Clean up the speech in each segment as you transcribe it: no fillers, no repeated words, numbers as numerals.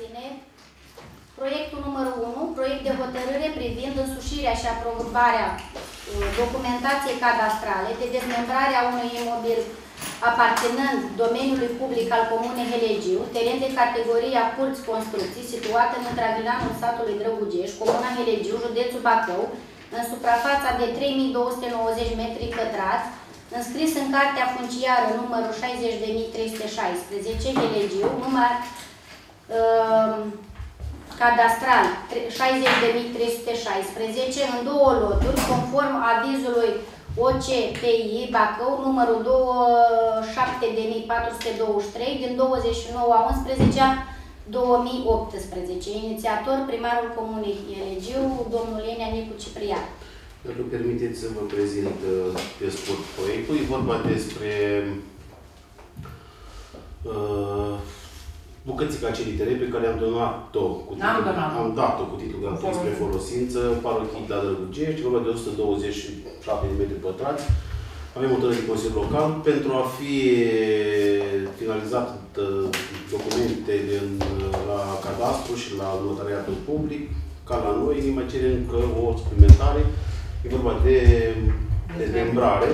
Abțineri. Proiectul numărul 1, proiect de hotărâre privind însușirea și aprobarea documentației cadastrale de dezmembrare a unui imobil aparținând domeniului public al Comunei Helegiu, teren de categoria Curți Construcții, situată în intravilanul satului Drăgugeș, Comuna Helegiu, județul Bacău, în suprafața de 3.290 m², înscris în Cartea Funciară numărul 60.316, Helegiu, număr cadastral 60.316, în două loturi, conform avizului OCPI Bacău, numărul 27.423, din 29.11.2018. Inițiator, primarul Comunei Helegiu, domnul Ienia Nicu Cipriar. Dacă permiteți să vă prezint pe scurt proiectul, e vorba despre bucățica acelei teren pe care am donat-o cu titlul, am dat-o cu titlul gratuit spre folosință, parochii la Dăbugești, vorba de 127 m². Avem o hotărâre de Consiliu Local pentru a fi finalizat documentele la cadastru și la notariatul public, ca la noi, ne mai cere încă o suplimentare. E vorba de dezmembrare,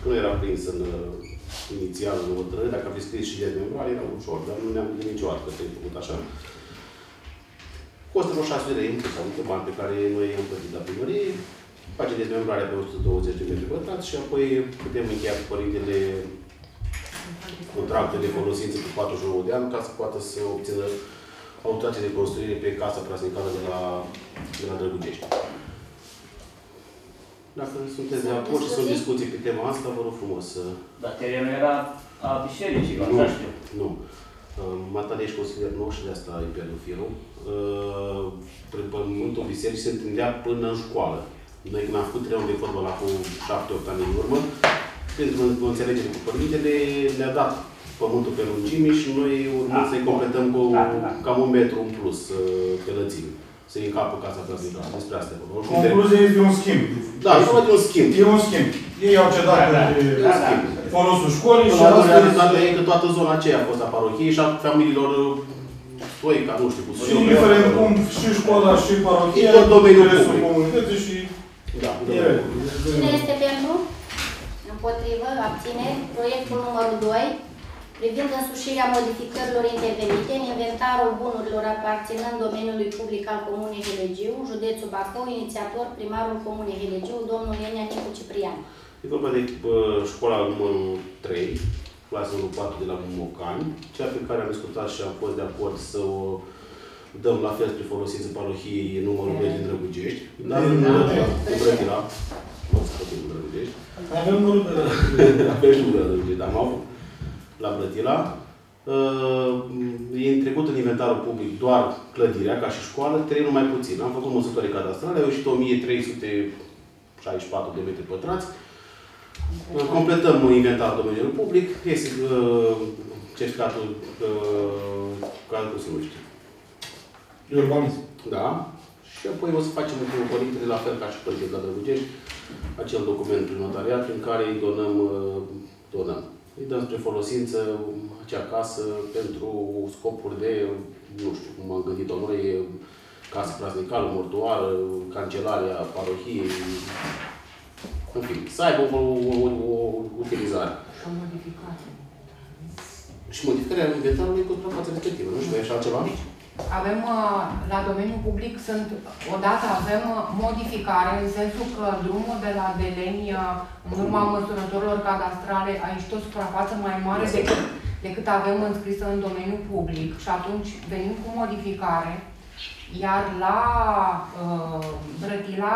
că nu era prins în inițial în hotărâre, dacă aveți scris și dezmembrare era ușor, dar nu ne-am gândit niciodată că trebuie făcut așa. Costă vreo 600 de lei, adică bani pe care noi am plătit la primărie, face dezmembrarea pe 120 de m² și apoi putem încheia cu părintele contracte de folosință cu 49 de ani ca să poată să obțină autorizație de construire pe casa prasnicală de la Drăgugești. Dacă sunteți de acord și sunt discuții pe tema asta, vă rog frumos să... Dar terenul era a bisericii, nu, așa știu. Nu. Matale ești consilier nou și de asta e pe firul. Pământul bisericii se întindea până în școală. Noi când am făcut terenul de fotbal acum 7-8 ani în urmă, pentru o înțelegere cu părintele, ne-a dat pământul pe lungime și noi urmăm să-i completăm cu cam un metru în plus pe lățime. Să-i încapă casa prasnicală. Despre asta e vorba. Concluzia este un schimb. Da, e vorba de un schimb. E un schimb. Ei au cedat folosul școlii și au realizat că toată zona aceea a fost a parohiei și a familiilor Stoica, nu știu cum să zic. Indiferent cum și școala și parohia, tot domeniul public. Cine este pentru? Împotrivă? Abțineri? Proiectul numărul 2. Privind însușirea modificărilor intervenite în inventarul bunurilor aparținând domeniului public al Comunei Helegiu, județul Bacău, inițiator primarul Comunei Helegiu, domnul Ienia Nicu Cipriar. E vorba de școala numărul 3, clasa numărul 4 de la Bumocani, cea pe care am discutat și am fost de acord să o dăm la fel spre folosință parohiei numărul 2 din Drăgugești, dar în Brătila. Nu am scăpat din Drăgugești. Avem numărul de Drăgugești. Am avut. La Brătila, e trecut în inventarul public doar clădirea, ca și școală, terenul mai puțin. Am făcut măsătorii cadastrale, au ieșit 1364 de m². Completăm inventarul domeniului public, este certificatul urbanism. Da. Și apoi o să facem un părintele, la fel ca și părintele de la Dăbugești, acel document prin notariat prin care îi donăm. Îi dăm spre folosință acea casă pentru scopuri de, nu știu cum am gândit-o noi, casă prasnicală, mortoară, cancelarea parohiei, în fin, să aibă o utilizare. Și o modificare. Și modificarea inventarului cu fața respectivă, nu știu, e așa ceva? Avem, la domeniul public, odată avem modificare, în sensul că drumul de la Beleni, în urma măsurătorilor cadastrale, a ieșit o suprafață mai mare decât avem înscrisă în domeniul public și atunci venim cu modificare, iar la Brătila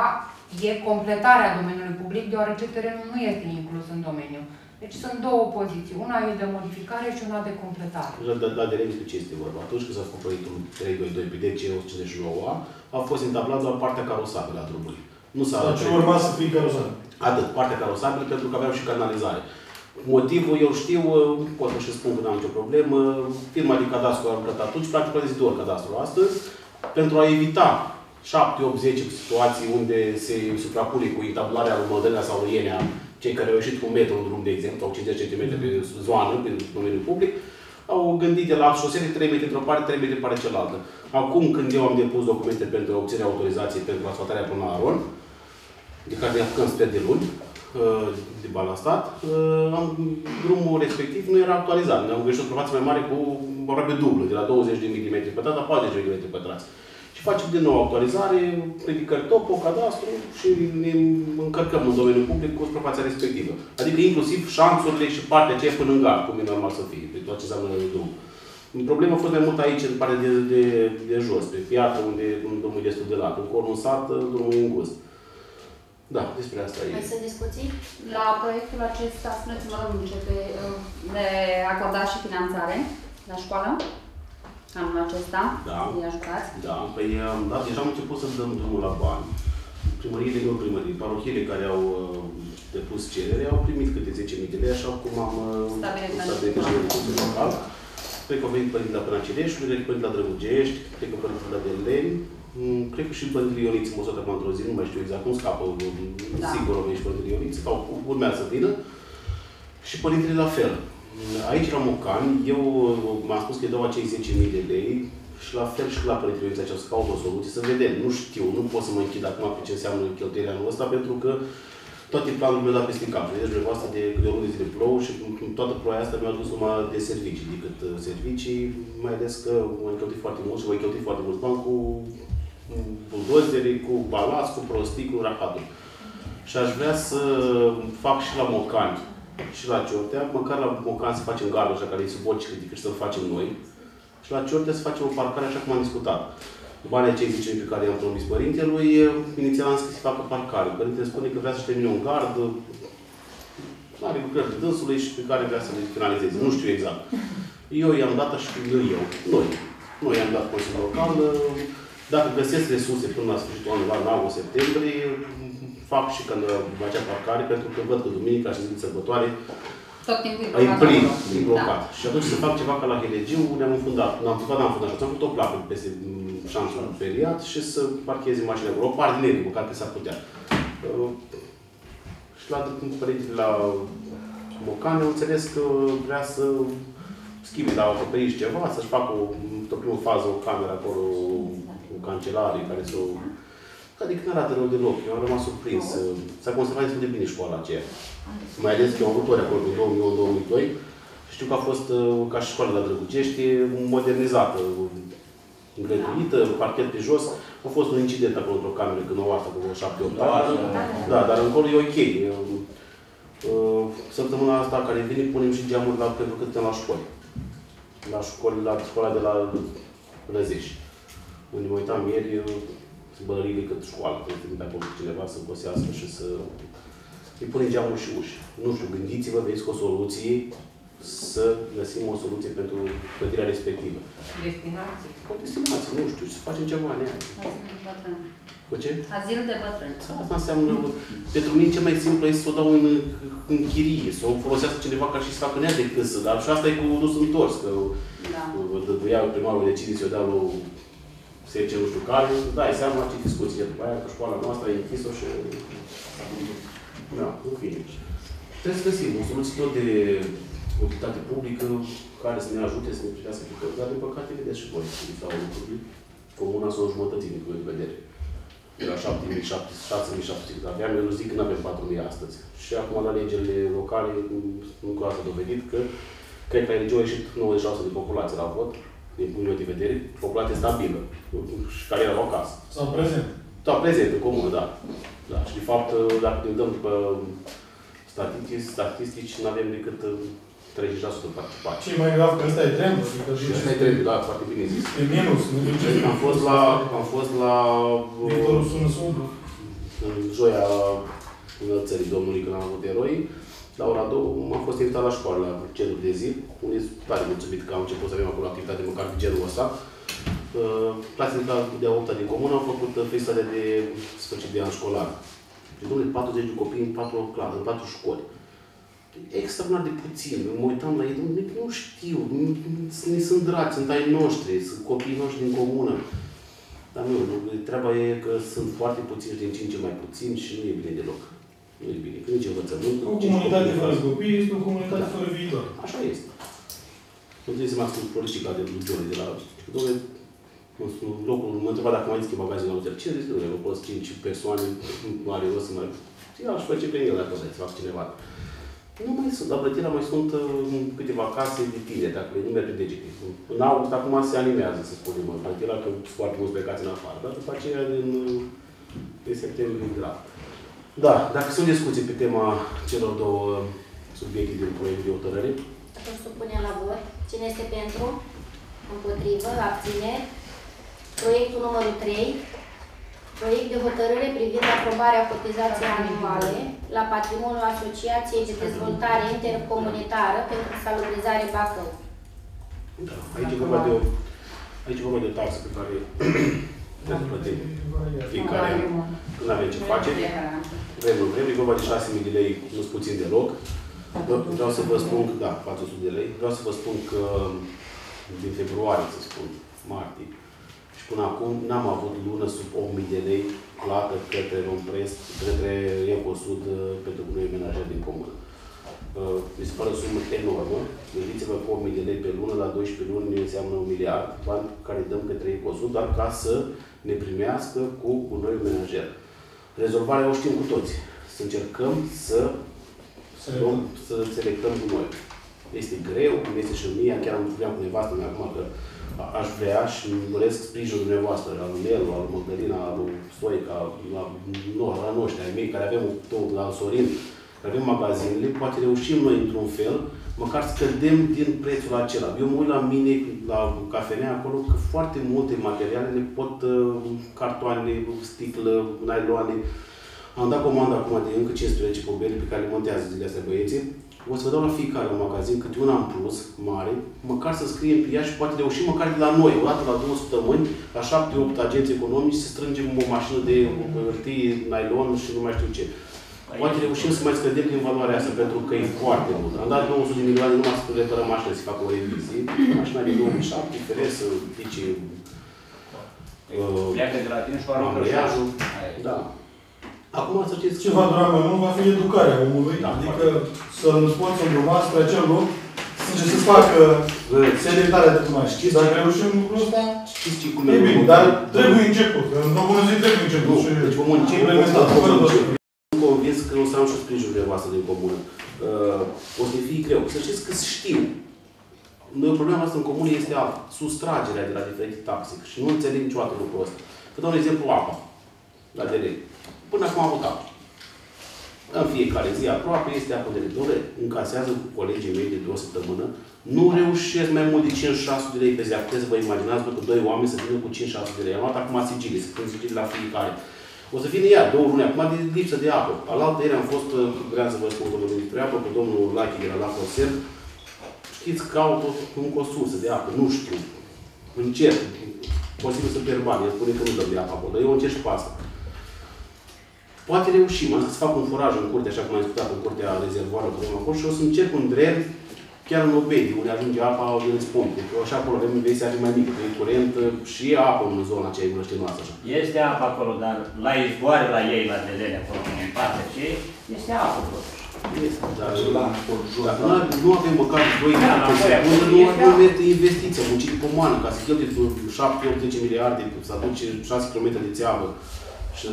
e completarea domeniului public, deoarece terenul nu este inclus în domeniu. Deci sunt două poziții. Una e de modificare și una de completare. La Beleni de ce este vorba? Atunci când s-a făcut proiectul 322 pe DC-159A, a fost entablat doar partea carosabilă a drumului. Nu s-a dat. Și urma să fie carosabilă. Atât, partea carosabilă, pentru că aveam și canalizare. Motivul, eu știu, pot să-și spun că n-am nicio problemă, firma de cadastru a lucrat atunci, practic a zis doar cadastrul astăzi, pentru a evita 7-8-10 situații unde se suprapune cu entablarea lui Mădălina sau lui Ienea, cei care au ieșit cu un metru în drum, de exemplu, sau 50 cm pe zonă, pe domeniul public, au gândit de la șosele, trebuie într-o parte, trebuie de partea cealaltă. Acum, când eu am depus documente pentru obținerea autorizației pentru asfaltarea până la Aron, de care ne apucăm spre de luni, de balastat, drumul respectiv nu era actualizat. Ne-am greșit o suprafață mai mare cu aproape dublă, de la 20 de mm pătrat la 40 de mm pătrat. Și facem din nou actualizare, predicări topo, cadastru și ne încărcăm în domeniul public cu suprafața respectivă. Adică inclusiv șanțurile și partea aceea până în gard, cum e normal să fie, pe tot ce înseamnă drum. Problema a fost mai mult aici, în partea de jos, pe piatră, unde drumul e destul de lat. În corn un sat, drumul e îngust. Da, despre asta e. Mai sunt discuții? La proiectul acesta, spuneți-mă ce de acordat și finanțare la școală? Anul acesta? Da. Ne ajutați? Da. Păi, da, deja am început să dăm drumul la bani. Parohiile care au depus cerere au primit câte 10.000 de lei, așa cum am stabilit în local. Cred că au venit părinții la Pănacireșului, cred că părinții la Drăgugești, cred că părinții la Beleni, cred că și părinții Ioniții mă sotă într-o zi, nu mai știu exact cum scapă, da. Sigur au venit și părinții Ioniții, sau urmează să vină, și părintele la fel. Aici, la Mocan, eu m-am spus că îi dau acei 10.000 de lei și la fel și la părintele Ioniții aceasta, caut o soluție, să vedem, nu știu, nu pot să mă închid acum pe ce înseamnă cheltuirea anul ăsta, pentru că toate planurile mi-au dat peste cap. Vedeți, dumneavoastră, de unde zile plouă și toată ploaia asta mi-a dus numai de servicii, decât servicii, mai ales că m-am cheltuit foarte mult și m-am cheltuit foarte mult bani cu buldozere, cu balas, cu prostii, cu rahaturi. Și aș vrea să fac și la Mocani și la Ciortea, măcar la Mocan să facem gardul așa, care e sub orice critică și să-l facem noi, și la Ciortea să facem o parcare așa cum am discutat. Banii acei 10.000 pe care i-am promis părintelui, inițial am scris să facă parcare. Părintele spune că vrea să-și termine un gard, are lucrări de dânsului și pe care vrea să le finalizeze. Nu știu exact. Eu i-am dat așa, noi i-am dat Consiliul Local. Dacă găsesc resurse până la sfârșitul anului, în august, septembrie, fac și când acea parcare, pentru că văd că duminica și zi de sărbătoare e plin, e blocat. Da. Și atunci să fac ceva ca la Helegiu, ne-am înfundat. Am făcut o plapă peste șansul la feriat și să parcheze mașina acolo. O parteneri, măcar că s-ar putea. Și la părintele la Bucan, eu înțeles că vrea să schimbe, dar o acoperiș ceva, să-și facă într-o primă fază o cameră acolo, o cancelare care s-o... Adică nu arată rău deloc. Eu am rămas surprins. S-a conservat destul de bine școala aceea. Mai ales că eu am avut acolo în 2001-2002. Știu că a fost, ca și școala la Drăgugești, modernizată, îngrăduită, parchet pe jos. A fost un incident acolo într-o cameră, când o arată acolo 7-8 ani. Da, dar încolo e ok. Săptămâna asta care vine, punem și geamuri la pentru că suntem la școli. La școala de la Răzești. Unde mă uitam ieri, bălării decât școală, că trimite acolo cineva să gosească și să... Îi pune geamul și uși. Nu știu, gândiți-vă, veniți cu o soluție, să găsim o soluție pentru clădirea respectivă. Destinații? Cu destinații, nu știu, să facem ceva în ea. Azil de bătrâni. Cu ce? Azil de bătrâni. Asta înseamnă... Pentru mine cel mai simplu este să o dau în chirie, să o folosească cineva ca și să facă în ea de câsă, dar și asta e cu dus întors, că... Da. Dăduia primarul decide să o dea lui... Se zice, nu știu care, da, e seama ce discuție. După aia, că școala noastră e închisă și... Da, în fine. Trebuie să găsim o soluție tot de utilitate publică care să ne ajute să ne privească pe toți, dar, din păcate, vedeți și voi. Sau comuna s-o jumătății din punct de vedere. De la 7.700, aveam, eu zic că nu avem 4.000 astăzi. Și acum, la legile locale, încă o dată dovedit că cred că la LGO a ieșit 96% din populație la vot. Din punctul meu de vedere, populație stabilă și care era acasă. Sau prezent. Da, prezent, în comună, da. Da. Și, de fapt, dacă ne dăm după statistici, nu avem decât 30% participați. Și mai grav că ăsta e trendul. Ăsta e trendul, da, foarte bine zis. E minus, nu zice. Am fost la... Victorul sună sundru. În joia înălțării Domnului, când am avut eroi. La ora 2 am fost invitat la școală, la centru de zi, unde sunt tare mulțumit că am început să avem acolo activitate, măcar de genul ăsta. Clasele de a 8-a din comună au făcut felicitare de sfârșit de an școlar. De 40 de copii în 4 clase, în 4 școli. Extraordinar de puțin. Mă uitam la ei, nu știu, ne sunt dragi, sunt ai noștri, sunt copiii noștri din comună. Dar nu, treaba e că sunt foarte puțini, din 5 mai puțini și nu e bine deloc. Nu e bine, că nici învățământ. O comunitate fără copii este o comunitate fără viitor. Așa este. Îmi ține seama că sunt politica de Johnny de la... Dom'le, locul mă întreba dacă mai deschid bagajele la hotel. Ce zici, dom'le, vă poți 5 persoane, nu are rost să mai... Eu aș face pe el dacă o să-i fac cineva. Nu mai sunt, la Brătila mai sunt câteva case de tine, dacă le numeri pe degete. În august, acum se animează, să spunem, în Brătila, că sunt foarte mulți plecați în afară, dar după aceea de septembrie, de la. Da, dacă sunt discuții pe tema celor două subiecte din proiect de hotărâre. Atunci supunem la vot. Cine este pentru? Împotrivă? Abțineri? Proiectul numărul 3. Proiect de hotărâre privind aprobarea cotizației anuale la patrimoniul Asociației de Dezvoltare Intercomunitară pentru Salubrizare Bacău. Da, aici e vorba de o, taxă pe care trebuie plătim fiecare când avem ce face. Vrem, e vorba de 6.000 de lei, nu-s puțin deloc. Vreau să vă spun că, da, 400 de lei, vreau să vă spun că din februarie, să spun, martie, și până acum n-am avut lună sub 8.000 de lei plată către Romprest, către Ecosud, pentru gunoi menajer din comună. Mi se pare o sumă enormă. Gândiți-vă că 8.000 de lei pe lună, la 12 luni înseamnă 1 miliard, bani care dăm către Ecosud, dar ca să ne primească cu gunoi menajer. Rezolvarea o știm cu toți. Să încercăm să selectăm gunoiul. Este greu, cum este și mie, chiar am vorbeam cu nevastă mea acum că aș vrea și îmi doresc sprijinul dumneavoastră, al Nelu, al Măgălina, al Soica, la noștri, ai mei, care avem tot, la Sorin, care avem magazinele, poate reușim noi într-un fel, măcar scădem din prețul acela. Eu mă uit la mine, la cafenea, acolo, că foarte multe materiale le pot, cartoane, sticlă, nailoane. Am dat comandă acum de încă 15 pobele pe care le montează zilele astea băieții. O să vă dau la fiecare un magazin, câte una în plus, mare, măcar să scriem pe ea și poate reușim măcar de la noi, o dată la 2 săptămâni, la 7-8 agenți economici, să strângem o mașină de hârtie, nylon și nu mai știu ce. Poate reușim să mai scădem din valoarea asta, pentru că e foarte mult. Am dat 200 de milioane numai să reparăm mașină, să facă o revizie. Mașina de 2007, feresc, să pice... Pleacă de la tine și aruncă șoajul. Da. Acum să știți ce va dura mai mult va fi educarea omului, da, adică să-l poți îndruma spre acel loc, să-ți facă selectarea de cum ai. Dacă reușim lucrul ăsta, e bine, dar trebuie început. În o bună zi trebuie început. Deci vom începe. Sunt convins că o să am și sprijinul dumneavoastră din comună. O să fie greu. Să știți că știu. Problema noastră în comună este sustragerea de la diferite taxe. Și nu înțeleg niciodată lucrul ăsta. Vă dau un exemplu, apa. La direct. Până acum am votat. În fiecare zi aproape este apă de redore, încasează cu colegii mei de 2 săptămâni, nu reușesc mai mult de 5-6 de lei pe zi. Puteți să vă imaginați că 2 oameni să vină cu 5-6 de lei. Am luat acum sigilii, să pun sigilii la fiecare. O să vină iar 2 luni acum de lipsă de apă. Alaltă ieri am fost, vreau să vă spun, domnul ministru apă, cu domnul Lachi era la concert. Știți, caut o sursă de apă, nu știu. Încerc, posibil să pierd bani, el spune că nu dă de apă acolo, eu încerc și pe asta. Poate reușim, am să fac un foraj în curte, așa cum am discutat, în curtea rezervoară, acolo, și o să încep un drept, chiar în obedii, unde ajunge apa, din spun. Așa acolo avem investiția cea mai mică, că e curent și e apă în zona aceea noastră. Așa. Este apă acolo, dar la izboare la ei, la Beleni, acolo, în față ce este apă acolo. Este, dar nu avem măcar 2 ani, nu avem investiție, muncit cu umană, ca să cheltuie 7-8-10 miliarde, să aduce 6 km de țeavă. Și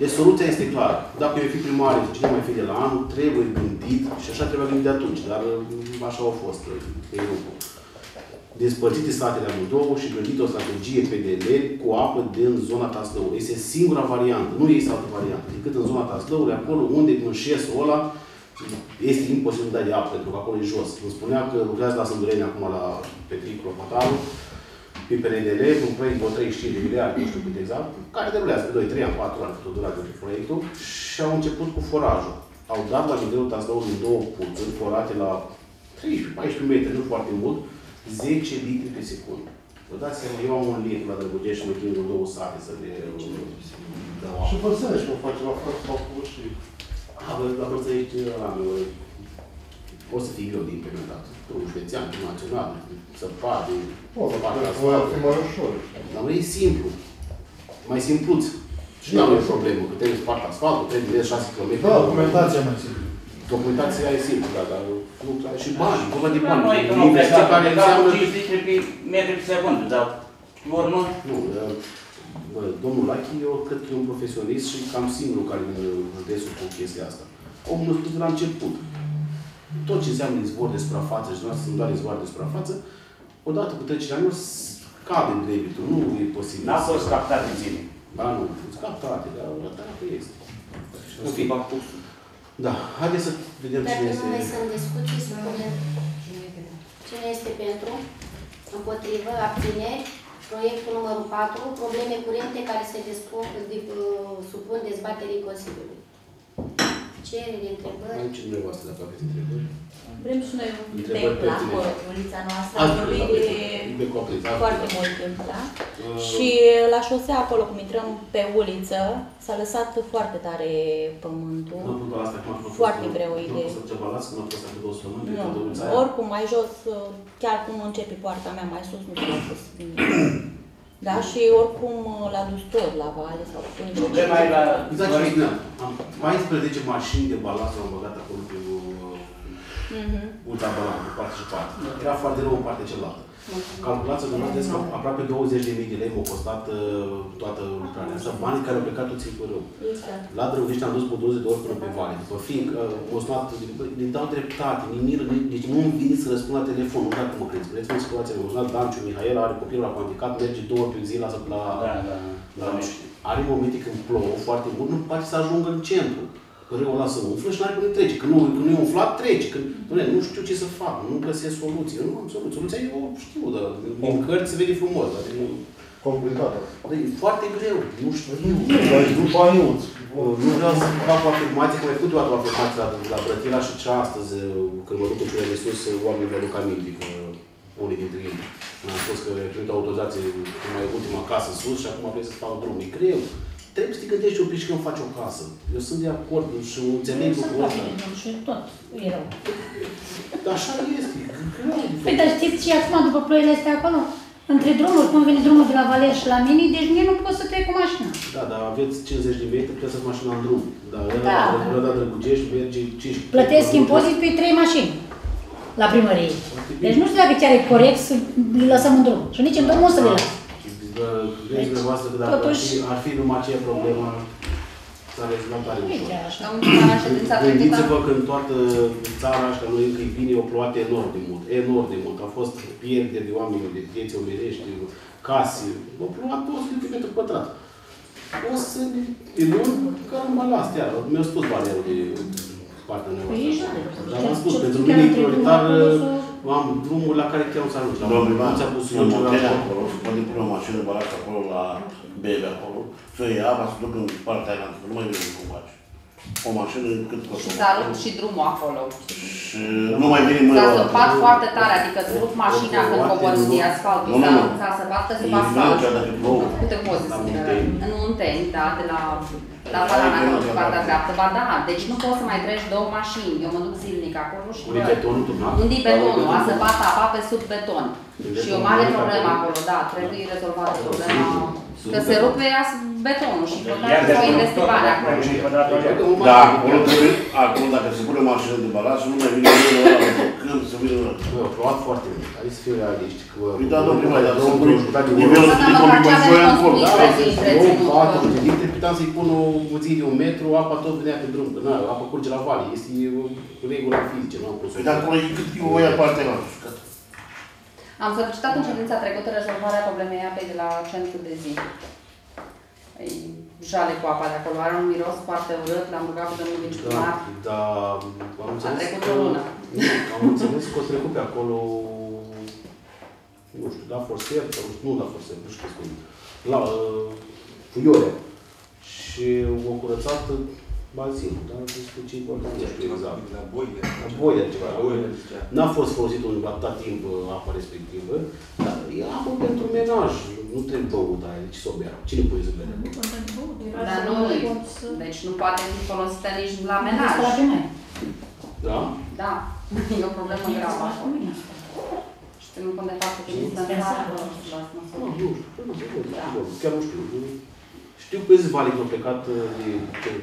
deci soluția este clară. Dacă eu fi primar, cine mai fi de la anul, trebuie gândit și așa trebuie gândit de atunci, dar așa au fost pe grupul. Despărțite statele în două și gândit o strategie PDL cu apă din zona Taslău. Este singura variantă, nu este altă variantă, decât în zona Taslăului, acolo unde din șesul ăla este imposibilitatea de apă, pentru că acolo e jos. Îmi spunea că lucrează la Sândureni acum la Petric Cropataru, pe PRNL, un proiect de 35 de miliarde, nu știu cât exact, care derulează pe 2-3 ani, 4 ani, cât o durează proiectul, și au început cu forajul. Au dat la nivelul Taslaului 2 puțuri, forate la 13-14 metri, nu foarte mult, 10 litri pe secundă. Vă dați seama, eu am un litru la Dăbugeș și mă prind în 2 sate să le... Și Bărsănești mă face la față, m-au făcut și... La Bărsănești ăla meu, o să fie greu de implementat. Un județean, un național, să pare... Ar fi mai ușor. Dar e simplu. Mai simpluți. Și nu avem problemă, că trebuie să fac asfaltul, trebuie 6 km. Da, documentația mai simplă. Documentația e simplă, dar și bani, vorba de bani. Investiții care înseamnă... 50 metri pe secundă, dar ori nu? Nu, domnul Lachi, eu cred că e un profesionist și cam singurul care îl desu cu chestia asta. Omul a spus de la început. Tot ce înseamnă izvor de suprafață și dumneavoastră sunt doar izvoare de suprafață, odată cu trecerea anilor cade debitul. Nu e posibil. N-a fost captat de ține. Ba nu, sunt captate, dar dacă este. Nu fi. Da, haideți să vedem cine este. Dacă nu mai sunt discuții, spune cine este pentru, împotrivă, abțineri. Proiectul numărul 4, probleme curente care se supun dezbaterii Consiliului. Cereri, întrebări? Nu știu dumneavoastră dacă aveți întrebări. Vrem și noi un bec la cortunița noastră. Am vorbit de foarte mult timp, da? Și la șosea, acolo, cum intrăm pe uliță, s-a lăsat foarte tare pământul. Foarte greu idee. Oricum, mai jos, chiar cum începe poarta mea, mai sus, nu s-a pus. Da? Și oricum l-a dus tot la vale sau până... Problema e la... Mai 11 mașini de balast au băgat acolo pe Urța Balan, pe partea și partea. Era foarte rău în partea cealaltă. Calculați-o dumneavoastră că aproape 20.000 de lei m-au costat toată lucrarea asta. Banii care au plecat toți ei pe rău. La Drăgugești am dus pe 20 de ori până pe vale. După fiindcă m-au sunat, le dau dreptate, deci nu-mi vin să răspund la telefon, nu dacă mă crezi. Vedeți-mă în situația, m-au sunat Danciu Mihail, are copilul la pandicat, merge 2 ori pe zi la... Are momente când plouă foarte mult, nu poate să ajungă în centru. Râul ăla se umflă și n-are cum trece. Când nu e umflat, trece. Nu știu ce să fac, nu găsesc soluții. Eu nu am soluții. Soluția eu o știu, dar în cărți se vede frumos. Complicată. E foarte greu. Nu știu. Nu vreau să fac o afirmație, că am făcut o altă afirmație la Brătila și cea astăzi, când mă duc în cele de sus, oamenii le aduc aminte, că unii dintre ei. Am spus că printr-o autorizație, cum e ultima casă sus și acum vrei să fac drum. E greu. Trebuie să te gândești un pic și când faci o casă. Eu sunt de acord și înțeleg lucrul ăsta. Și tot e rău. Așa este. Păi, dar știți și acum, după ploile astea acolo? Între drumuri, cum vine drumul de la Valer și la Mini, deci mie nu pot să trec cu mașina. Da, dar aveți 50 de metri, puteți să faci mașina în drum. Dar la Drăgugeș merge 5. Plătesc impozit pe 3 mașini la primărie. Deci nu știu dacă chiar e corect să le lăsăm în drum. Și nici în drum o să le las. Vreți dumneavoastră că dacă ar fi numai aceea problemă, s-ar rezolva tare ușor. Gândiți-vă că în toată țara așa, noi încă îi vine o ploată enorm de mult. Enorm de mult. Au fost pierderi de oameni, de vieți omenești, case. O ploată 100 de metri pătrat. O să ne... E luni că am balas, iară. Mi-au spus barierul de partea noastră. Dar v-am spus, pentru mine e prioritar... Am drumul la care chiar nu s-a ajuns. Nu ți-a pus în Mocan acolo, și poate pune o mașină balată acolo la Bebe acolo, să o ia, va să ducă în partea aia, nu mai vezi cum faci. O mașină cât costă. Și s-a rupt și drumul acolo. Și nu mai vine mâna la altă. S-a săpat foarte tare, adică îți rupt mașina când cobori de asfalt. S-a săpat că se va asfalt. Câte poze sunt în Unteni, da, de la... La Balana, nu știu partea dreaptă, ba da, deci nu poți să mai treci 2 mașini. Eu mă duc zilnic acolo și... Unde-i betonul turnat? Unde-i betonul, a săpat apa pe sub beton. Și e o mare problemă acolo, da, trebuie rezolvată problema. Că se rupe betonul și poate o investigare acolo. Da, acolo trebuie, acolo dacă se pune mașină de balast, nu mai vine unul ăla pe când se vine unul ăla. Eu, probat foarte mult, hai să fiu realiști. Păi da, domnul, mai dar sunt nivelul de complicație acolo. Da, sunt 4 dintre, puteam să-i pun o buție de 1 metru, apa tot venea pe drum, că apa curge la vale, este regula fizică, nu am pus. Păi dar acolo e o aia partea la jucată. Am solicitat în ședința trecută rezolvarea problemei apei de la centru de zi. E jale cu apa de acolo, are un miros foarte urât, l-am rugat pe domnul viceprimar. Da, a trecut o lună. Am înțeles că o trecut pe acolo, nu știu, da forser, nu da forser, nu știu cum, la Fuiore. Și o curățat bazinul, dar nu știu ce important, nu știu exact. La boile. La boile ceva. N-a fost folosită un atât timp apa respectivă, dar e apă pentru menaj. Nu trebuie băută aia, deci să o bea. Cine pune să bea? Dar nu, deci nu poate fi folosită nici la menaj. Da? Da. E o problemă gravă acolo. Și nu cum de fapt că nici să-mi facă. Chiar nu știu. Știu că zi vale când au plecat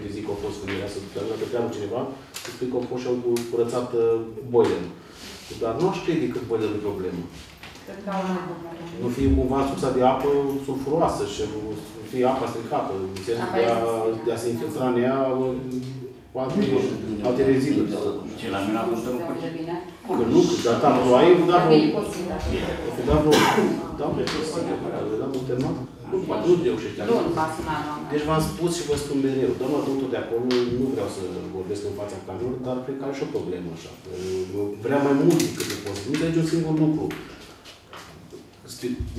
de zi că au fost când era să ducă, că pleau cineva spui că au fost și au curățat boilerul. Dar nu aș crede că boilerul e problemă. Nu fie cumva sursa de apă sulfuroasă și nu fie apa stricată. De a se infiltra în ea alte reziduri. Ce la mine a fost în curățenie? Că nu, că dacă ploaie, vă dat voi. Da, vă dat un termat. Nu, poate nu reușește. Deci v-am spus și vă spun mereu. Doamna doctor de acolo, nu vreau să vorbesc în fața camerelor, dar cred că are și o problemă așa. Vrea mai mult decât se poate. Nu trece un singur lucru.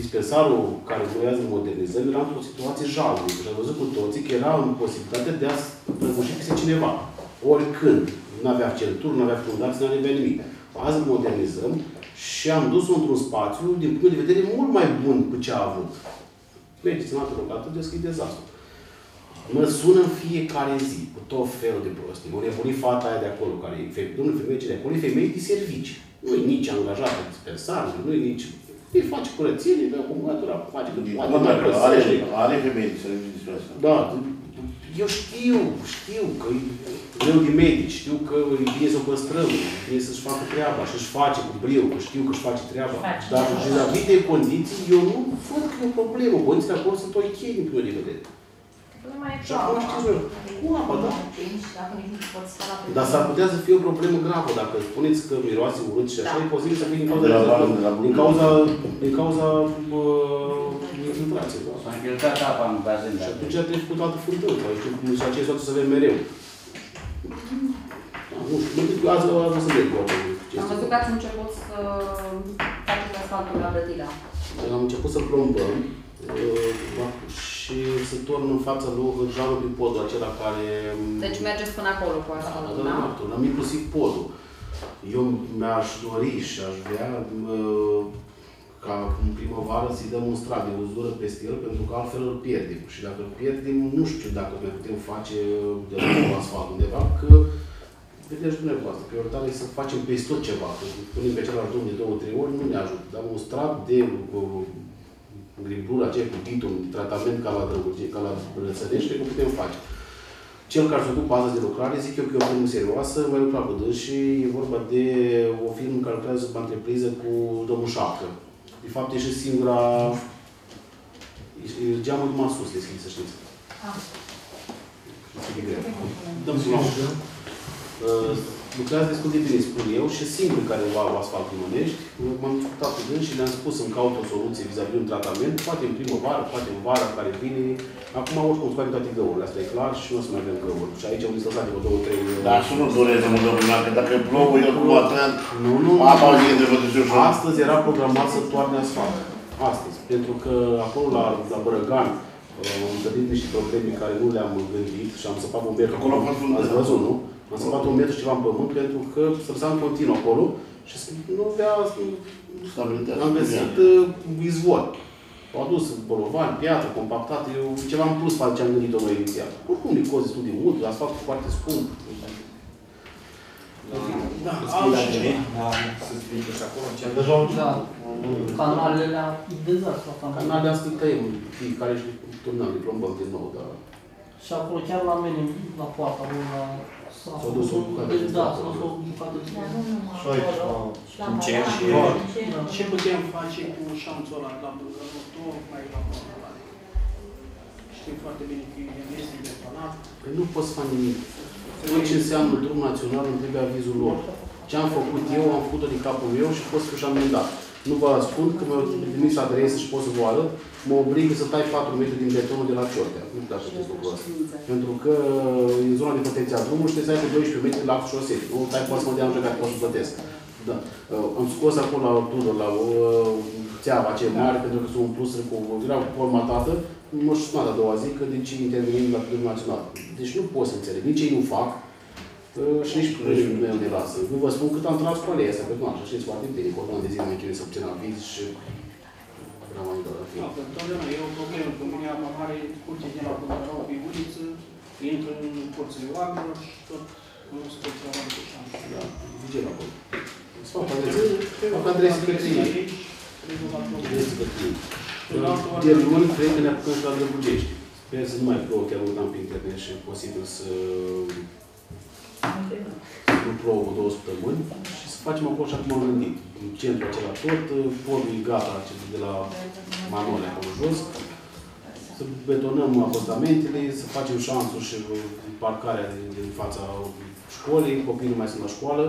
Dispensarul care voiază modernizări era într-o situație jalnică. Și am văzut cu toții că era în posibilitate de a prăbuși pe cineva. Oricând. Nu avea centuri, nu avea fundații, nu avea nimic. Azi modernizăm și am dus-o într-un spațiu, din punct de vedere, mult mai bun cu ce a avut. Mergeți în altă localitate, deci e dezastru. Mă sună în fiecare zi, cu tot felul de prostii. O nebunit fata aia de acolo, care e femeie de acolo, e femeie de servici. Nu e nici angajată de dispensar, nu e nici... Îi face curățenie, îi dă acumulatura, face... Are femeie de servici de dispensar. Da. Eu știu că greu de medici, știu că îi vine să o păstrăm, îi vine să-și facă treaba și își face cu breu, că știu că își face treaba. Dar vis-a-vis de condiții, eu nu văd că e o problemă. Condițiile acolo sunt ok din punct de vedere. Și acum știți voi, cu apa, da? Dar s-ar putea să fie o problemă gravă. Dacă spuneți că miroase urât și așa, e posibil să fie din cauza infiltrației. S-a infiltrat apa în bazen. Și atunci a trecut toată fântână. Și aceea toată să vedem mereu. Nu știu, azi o să merg cu apă. Am văzut că ați început să faceți asfaltul la Brătila. Am început să plombăm. Și se tornă în fața lui jarul din podul acela care... Deci mergeți până acolo cu asta, nu? Da, am inclusiv podul. Eu mi-aș dori și aș vrea ca în primăvară să-i dăm un strat de uzură peste el, pentru că altfel îl pierdem. Și dacă îl pierdem, nu știu dacă ne putem face de la asfalt undeva, că vedeți dumneavoastră, prioritatea e să facem peste tot ceva. Când punem pe același drum de 2-3 ori, nu ne ajută. Dar un strat de... Gribrul acel cu bitum, tratament ca la Drăgugeș, ca la Răzești, cred că putem face. Cel care s-a făcut bază de lucrare, zic eu că e o firmă serioasă, mai lucra cu dâns și e vorba de o firmă care lucrează sub întrepriză cu domnul Șapcă. De fapt, e și singura... E geamul numai sus deschid, să știți. Este de greu. Dăm să luăm. Lucrează destul de bine, spun eu, și singurul care va asfalt în Mănești. M-am discutat cu dâns și le-am spus să-mi caut o soluție vis-a-vis un tratament, poate în primăvară, poate în vara care vine. Acum oricum scoate toate găurile, asta e clar și nu o să mai avem găuri. Și aici au dislăsat de 2-3 găuri. Dar să nu doreze mult domnul, că dacă plouă, el plouă atât, apa o zi de vădățiu și... Astăzi era programat să toarne asfalt. Astăzi. Pentru că acolo la Bărăgan, am întâlnit niște probleme care nu le-am gândit și am săpat un metru. Acolo ați văzut, nu? Am săpat un metru și ceva în pământ pentru că săpsa în continuu acolo și nu avea... Am găsit izvor. Au adus bolovani, piatră, compactat, ceva în plus față ce am gândit-o noi inițial. Oricum le cozi destul de mult, asfaltul foarte scump. Da, să spui că și acolo încearcă. Deja au început. Canalele e dezastru. Canalele astea tăiem, care își turnăm, le plombăm din nou, dar... Și acolo chiar la mine, la poarta, nu la... S-a dus o bucată de zbătătură. Ce putem face cu șanțul ăla la Bărăgan, tocmai la Bărăgan ăla? Știm foarte bine că el este detonat. Păi nu poți să fac nimic. Tot ce înseamnă drum național îmi trebuie avizul lor. Ce am făcut eu, am făcut-o din capul meu și pot să-și amendat. Nu vă ascult, că mi-au trimis adresa și pot să vă arăt, mă oblig să tai 4 metri din betonul de la Ciortea. Nu știu dacă știți lucrul ăsta. Pentru că în zona de protecție a drumului știți să ai pe 12 metri la șosei. Nu tai poate să mă dea în care poate să plătesc. Da. Am scos acolo la tunul, la țeava aceea mare, pentru că sunt plus cu era formatată. Nu știu nada a doua zi, că de ce intervenim la drumul național. Deci nu pot să înțeleg, nici ei nu fac. Și nici proiectul meu ne lasă. Nu vă spun cât am tras cu alea astea, pentru că așa știți foarte bine, că de zi mai chinuie să obțin aviz și... N-am mai dat la fi. E o problemă, că mine apa mare, curte de la Părău pe uliță, intră în porțile oamenilor și tot nu se pot să oameni cu șanță. Da, vigel acolo. Îți fac adresele, fac adresele pe tine. Adresele pe tine. De luni, cred că ne apucăm și la Dăbugești. Sper să nu mai plouă, chiar uitam pe internet și e posibil să... nu plouă 2 săptămâni și să facem acolo și acum am gândit. În centru acela tot, formul e gata de la Manole acolo jos. Să betonăm apartamentele, să facem șansuri și parcarea din fața școlii, copiii nu mai sunt la școală.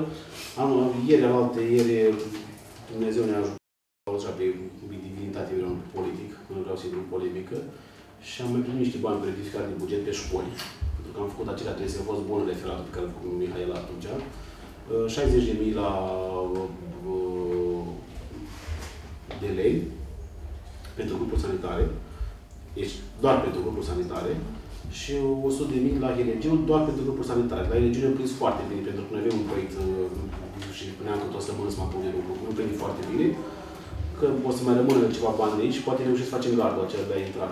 Ieri, Dumnezeu ne-a ajutat pe divinitate, vreau politic, nu vreau să intru în polemică. Și am mai primit niște bani verificați din buget pe școli, pentru că am făcut acelea trei, a fost bun referatul pe care l-a făcut Mihail atunci. 60.000 la de lei pentru grupuri sanitare, deci doar pentru grupuri sanitare, și 100.000 la Helegiu, doar pentru grupuri sanitare. La Helegiu ne-am prins foarte bine, pentru că noi avem un proiect și spuneam că tot o săptămână să mă pune lucru, nu prinde foarte bine, că o să mai rămână ceva bani de aici și poate reușim să facem gardul acela de a intra.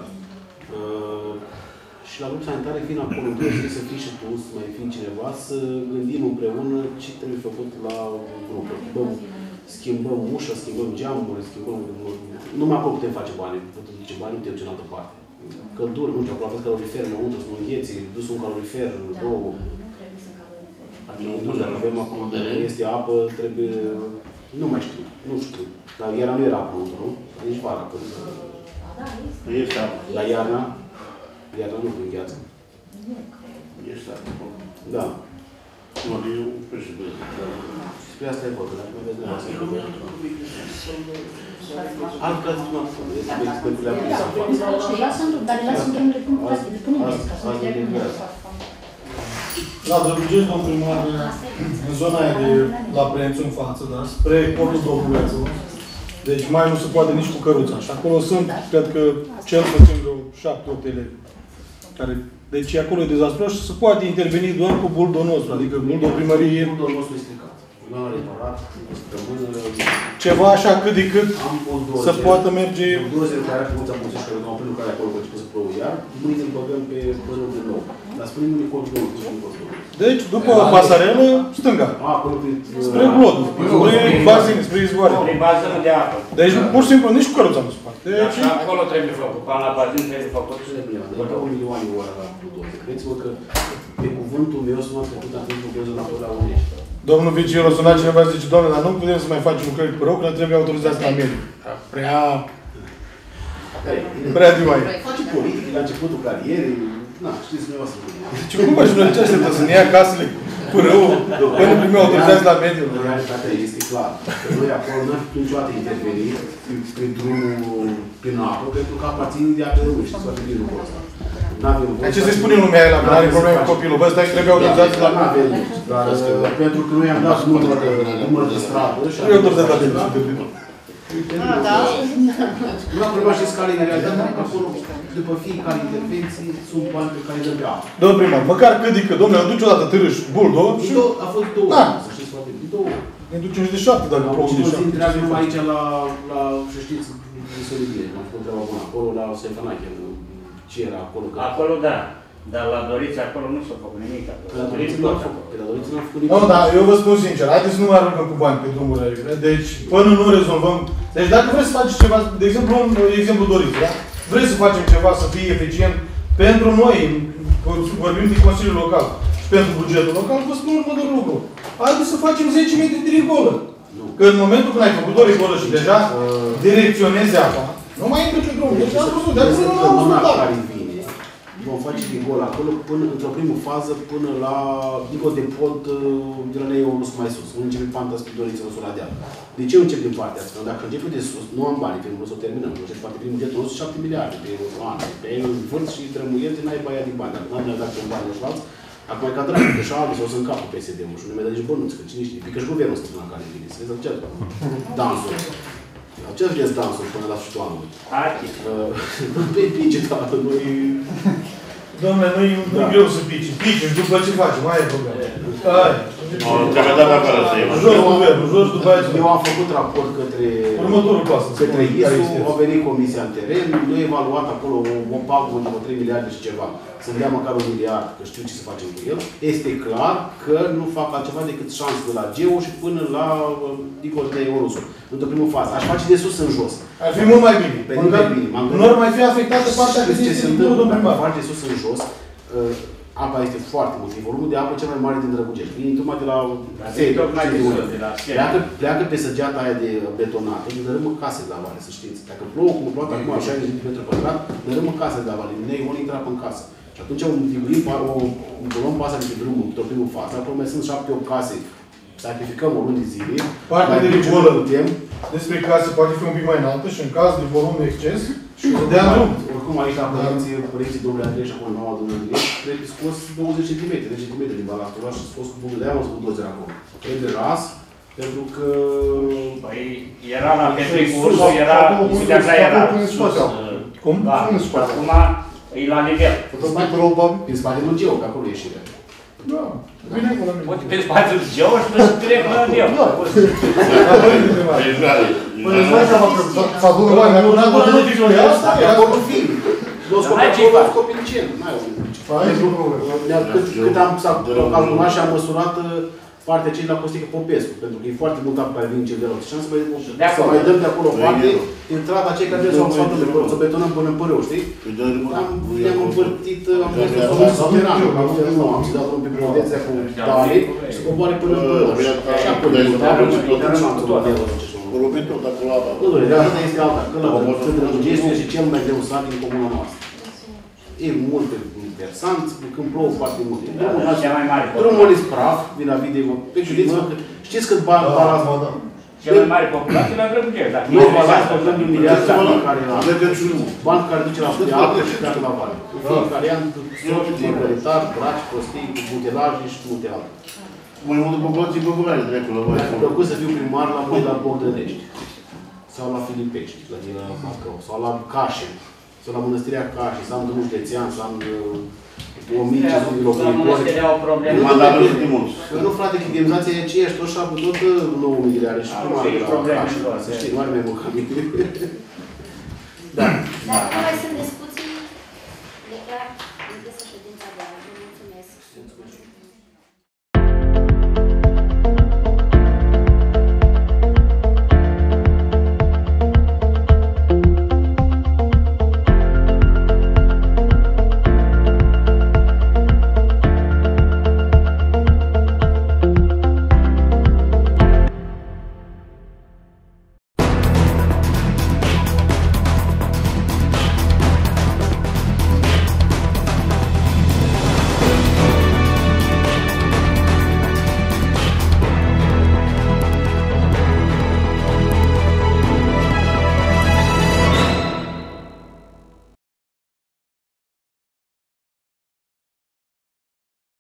Și la grup sanitare, fiind acolo, trebuie să fii și tu, să mai fii cineva, să gândim împreună ce trebuie făcut la grup. Schimbăm ușa, schimbăm geamuri, schimbăm... Numai acolo putem face bani, putem duce bani, nu putem duce în altă parte. Căldură, nu știu, acolo aveți calorifer, înăuntru, sunt îngheții, dus un calorifer, două... Nu, dacă avem acolo, este apă, trebuie... Nu mai știu, nu știu. Dar iarna nu era apă înăuntru, nici vara când... Ești apă. Dar iarna? Iarna nu în gheață. Ești apă. Da. Nu, eu președinte. Spre asta e vorba, dar nu vezi nevoastră. Altfel ați spune acolo. Este pe expertile apă. Dar le lasă în drumul de cumpărate. De până nu vezi, ca să nu le cumpărate. La Drăgugeș, domn primar, în zona aia de la Prețu în față, dar spre portul Dăbugeș. Deci mai nu se poate nici cu căruța. Și acolo sunt, cred că, cel puțin vreo 7-8 elevi. Deci acolo e dezastros și se poate interveni doar cu buldul nostru. Adică buldul primăriei... Buldul nostru e stricat. L-am reparat. Ceva așa cât de cât să poată merge... Buldozele care are funcția mulțești, că am plinul care acolo că începe să plouă iar, mâine îl băgăm pe părăul de nou. Dar spune-mi controlul. Deci, după pasarelă, stânga. Spre glodul, spre bazin, spre izvoare. Spre bazină de apă. Deci, pur și simplu, nici cu căruța nu se poate. Deci, acolo trebuie făcut. Până la bazin trebuie făcut. Vă dau milioane de ori la Buldozele. Credeți-vă că, pe cuvântul meu, sunt mai trecut atunci cu Buldozele la Unești. Domnul Vicii, l-a sunat cineva și zice, Doamne, dar nu putem să mai facem lucrări pe rău, că ne trebuie autorizați la mediu. Prea divaie. Face politic la începutul carierei. Na, știți dumneavoastră. Deci cum aș vrea ce așteptă să ne ia casele cu rău, până primeau autorizați la mediu? Realitatea este clară. Noi acolo nu am putut niciodată interveni prin drumul, prin apă, pentru că aparțin de apă rău. Știți foarte bine lucrul ăsta. Ce să-i spunem lumea aia la care are probleme cu copilul? Bă, stai că trebuie autorizați la... Dar pentru că noi am dat număr de stradă și... Nu e autorizați la mediu. Nu am trebuit și scalele realizate, dar acolo, după fiecare intervenție, sunt bani pe care îi dă pe apă. Domnul primar, măcar cât de cât, domnule, îl duci odată târâș, buldo, și... A fost 2 ani, să știți foarte bine, 2 ani. Ne ducem și de 7, dacă probabil de 7. Am fost întreabă numai aici la, să știți, în Solivire, am făcut treaba bună, acolo, la Sefanache, ce era acolo? Acolo, da. Dar la Doriță acolo nu s-a făcut nimic. La Doriță nu a făcut nimic. Nu, dar eu vă spun sincer, haideți să nu mai aruncăm cu bani pe drumurile alea. Deci, până nu rezolvăm... Deci dacă vreți să faceți ceva, de exemplu, un exemplu Doriță, da? Vreți să facem ceva să fie eficient pentru noi, vorbim din Consiliul Local și pentru bugetul local, vă spun următorul lucru. Haideți să facem 10 metri de rigolă. Că în momentul când ai făcut o rigolă și deja direcționezi apa, nu mai intră pe drumul. Deci am văzut, dar să nu am văzut. Vom face rigol acolo, într-o primă fază, până la, dico de pod, de la Neionus mai sus. Nu începe panta spre Doriță, în sura de apă. De ce încep din partea asta? Dacă începe de sus, nu am bani, primul să o terminăm. Încep parte prin bugetul nostru, 7 miliarde pe an. Pe el în vârf și trămuieri, n-ai baia din bani. Dacă n-am dat un bani ăștia alți, acum e cadrat, că și-a adus, o să încapă PSD-ul și nu mi-a dat nici bănuți, că cine știe. Pică și guvernul ăsta până la care vine, să vezi aceea dansul. Aceeași vreți dansul până la sfârșitul anului. Păi pice, tată, nu-i... Doamne, nu-i greu să pici. Pici și după ce faci, mai e problemă. Nu trebuie dat acolo să iei. Jos guvernul, jos după aceea. Eu am făcut raport către... Următorul pas. Către ISU, a venit comisia în teren, nu a evaluat acolo o pagă de 3 miliarde și ceva. Să dea măcar 1 miliard, că știu ce să facem cu el. Este clar că nu fac altceva decât șanse de la GEO și până la dincolo de Eurosul. Într-o primă fază. Aș face de sus în jos. Ar fi mult mai bine. Pe mult mai bine. Nu ar mai fi afectată partea de sus în jos. Apa este foarte mult. E volumul de apă cel mai mare din Drăgugeș. Vine tocmai de la pleacă pe săgeata aia de betonată, ne dărâmă case de la vale, să știți. Dacă plouă cum plouă acum, așa, de metru pătrat, ne dărâmă case de la vale. Minei ori intră în casă. Și atunci luăm pasa de pe drumul, topim în față, apoi mai sunt 7-8 case. Sacrificăm o lună de zile. Partea de ribolă despre case poate fi un pic mai înaltă și în caz de volum de exces, și dea drum. Oricum aici la părinții domnului Andrei și acolo mama domnului Andrei, trebuie scos 20 cm, 10 cm din balastul ăla și scos cu bunul de aia, mă scos 20 acolo. E de ras, pentru că... Păi, era la Petric Ursu, era... Cum? Da, acum e la nivel. Prin spate lui GEO, că acolo e ieșirea. Da. Poate pe spațiul GEO și nu-ți trec la el. Da. Păi îți mai seama că s-a dus oameni, dar nu a dus pe asta, era doar un film. Doar scopii de cer, nu ai oameni. Cât am calculat și am măsurat partea cei de la Costică Popescu, pentru că e foarte mult apă care vin cel de rău. Și am să mai dăm de acolo parte, intrata cei care s-au sfătut de acolo, să betonăm până în Părău, știi? Ne-am împărtit, am mers pe zonul subterană, am dat drum pe providenția cu tale și se coboare până în Părău. Și apoi, am tot de acolo. Corupit-o, dar cu lava. Nu, asta este alta, că lava, este cel mai greu sat din comuna noastră. E multe interesanți, când plouă foarte multe. Drumul ăla-s praf, din la video, pe ciuliță, știți cât bani balanța? Cel mai mare populație la Drăgugești, dar... Noi balanța plătăm de un miliard de bani care la... Bani care duce la apă și pleacă la bani. În fiecare an, soci, măgăritar, braci, prostii, cu butelaje și multe alte. Mai mult după populație băgurare, dreptul la voi. Mi-a plăcut să fiu primar la voi la Bordănești. Sau la Filipești, la din Bacău, sau la Cașel. Sau la Mănăstirea Cașii, sau am drumul județean, sau am 1500 de locuitori. Nu, frate, chidemizația e aceeași, tot 9 miliarde și nu are la Cașii, să știi, nu are mai mult ca mine.